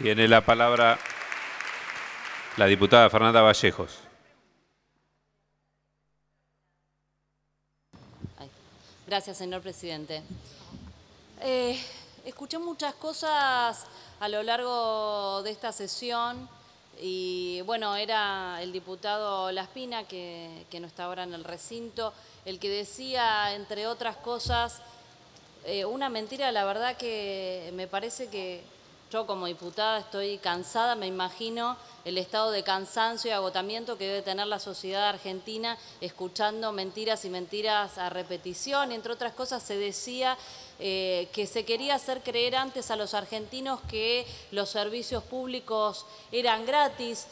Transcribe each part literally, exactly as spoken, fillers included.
Tiene la palabra la diputada Fernanda Vallejos. Gracias, señor presidente. Eh, escuché muchas cosas a lo largo de esta sesión y, bueno, era el diputado Laspina, que, que no está ahora en el recinto, el que decía, entre otras cosas, eh, una mentira, la verdad que me parece que yo como diputada estoy cansada, me imagino el estado de cansancio y agotamiento que debe tener la sociedad argentina escuchando mentiras y mentiras a repetición. Entre otras cosas se decía eh, que se quería hacer creer antes a los argentinos que los servicios públicos eran gratis.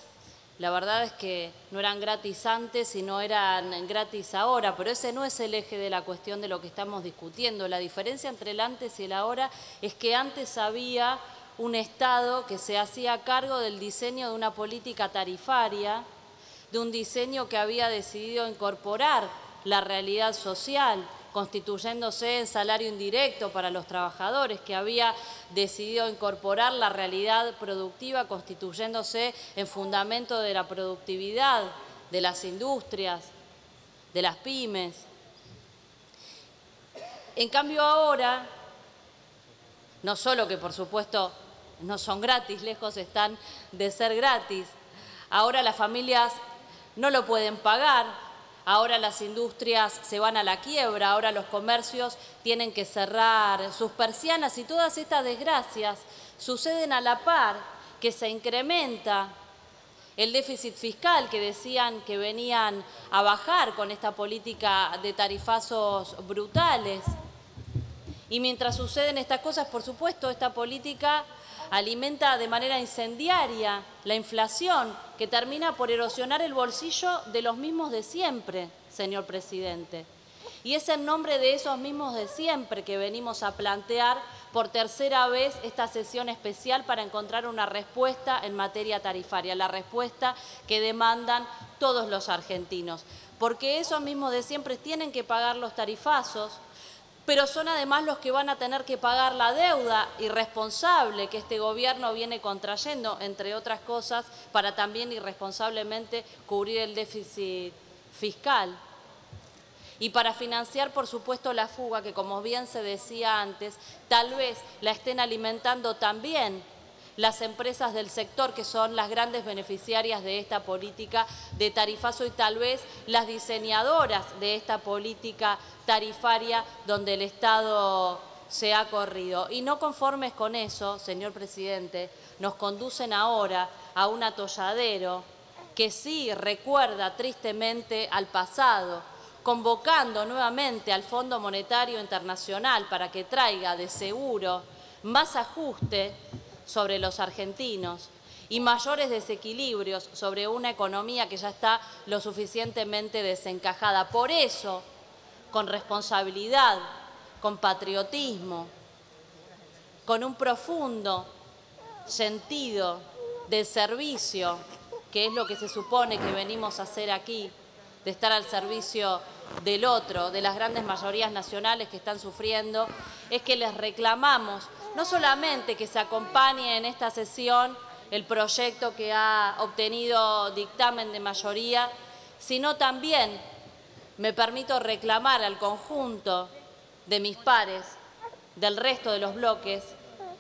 La verdad es que no eran gratis antes y no eran gratis ahora, pero ese no es el eje de la cuestión de lo que estamos discutiendo. La diferencia entre el antes y el ahora es que antes había un Estado que se hacía cargo del diseño de una política tarifaria, de un diseño que había decidido incorporar la realidad social, constituyéndose en salario indirecto para los trabajadores, que había decidido incorporar la realidad productiva, constituyéndose en fundamento de la productividad, de las industrias, de las pymes. En cambio ahora, no solo que por supuesto no son gratis, lejos están de ser gratis. Ahora las familias no lo pueden pagar, ahora las industrias se van a la quiebra, ahora los comercios tienen que cerrar sus persianas y todas estas desgracias suceden a la par que se incrementa el déficit fiscal que decían que venían a bajar con esta política de tarifazos brutales. Y mientras suceden estas cosas, por supuesto, esta política alimenta de manera incendiaria la inflación, que termina por erosionar el bolsillo de los mismos de siempre, señor presidente. Y es en nombre de esos mismos de siempre que venimos a plantear por tercera vez esta sesión especial para encontrar una respuesta en materia tarifaria, la respuesta que demandan todos los argentinos. Porque esos mismos de siempre tienen que pagar los tarifazos, pero son además los que van a tener que pagar la deuda irresponsable que este gobierno viene contrayendo, entre otras cosas, para también irresponsablemente cubrir el déficit fiscal. Y para financiar, por supuesto, la fuga, que como bien se decía antes, tal vez la estén alimentando también las empresas del sector, que son las grandes beneficiarias de esta política de tarifazo y tal vez las diseñadoras de esta política tarifaria donde el Estado se ha corrido. Y no conformes con eso, señor presidente, nos conducen ahora a un atolladero que sí recuerda tristemente al pasado, convocando nuevamente al Fondo Monetario Internacional para que traiga de seguro más ajuste sobre los argentinos y mayores desequilibrios sobre una economía que ya está lo suficientemente desencajada. Por eso, con responsabilidad, con patriotismo, con un profundo sentido del servicio, que es lo que se supone que venimos a hacer aquí, de estar al servicio del otro, de las grandes mayorías nacionales que están sufriendo, es que les reclamamos no solamente que se acompañe en esta sesión el proyecto que ha obtenido dictamen de mayoría, sino también me permito reclamar al conjunto de mis pares, del resto de los bloques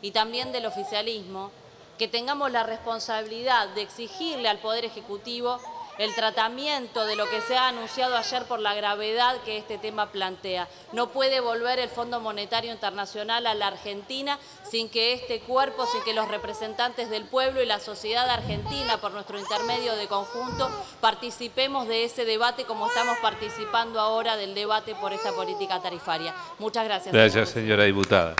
y también del oficialismo, que tengamos la responsabilidad de exigirle al Poder Ejecutivo el tratamiento de lo que se ha anunciado ayer por la gravedad que este tema plantea. No puede volver el Fondo Monetario Internacional a la Argentina sin que este cuerpo, sin que los representantes del pueblo y la sociedad argentina, por nuestro intermedio de conjunto, participemos de ese debate como estamos participando ahora del debate por esta política tarifaria. Muchas gracias. Gracias, señora diputada.